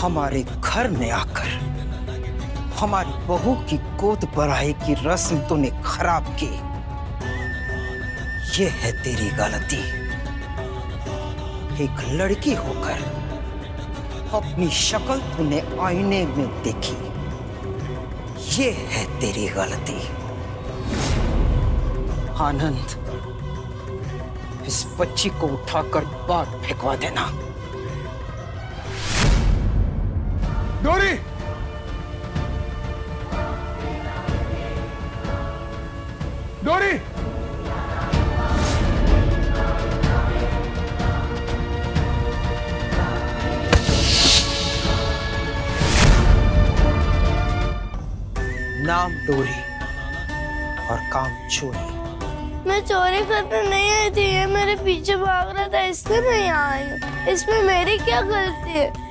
हमारे घर में आकर हमारी बहू की गोद बढ़ाई की रस्म तूने खराब की। ये है तेरी गलती। एक लड़की होकर अपनी शक्ल तूने आईने में देखी। ये है तेरी गलती। आनंद, इस बच्ची को उठाकर बाहर फेंकवा देना। डोरी, डोरी, नाम डोरी और काम चोरी। मैं चोरी करने नहीं आई थी, ये मेरे पीछे भाग रहा था, इसलिए मैं यहाँ आई हूँ। इसमें मेरी क्या गलती है?